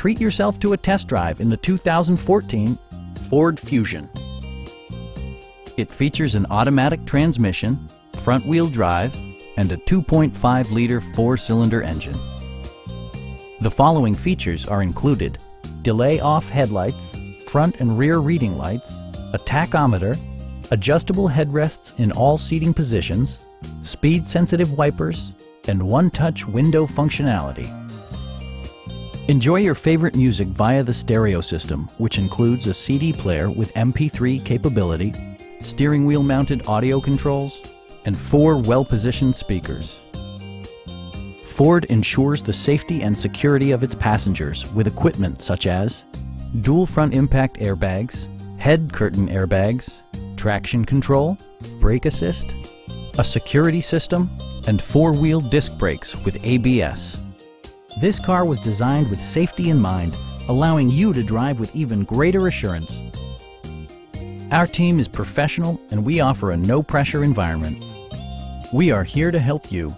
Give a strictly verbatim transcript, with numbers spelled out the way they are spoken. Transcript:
Treat yourself to a test drive in the two thousand fourteen Ford Fusion. It features an automatic transmission, front-wheel drive, and a two point five liter four-cylinder engine. The following features are included: delay-off headlights, front and rear reading lights, a tachometer, adjustable headrests in all seating positions, speed-sensitive wipers, and one-touch window functionality. Enjoy your favorite music via the stereo system, which includes a C D player with M P three capability, steering wheel-mounted audio controls, and four well-positioned speakers. Ford ensures the safety and security of its passengers with equipment such as dual front impact airbags, head curtain airbags, traction control, brake assist, a security system, and four-wheel disc brakes with A B S. This car was designed with safety in mind, allowing you to drive with even greater assurance. Our team is professional, and we offer a no-pressure environment. We are here to help you.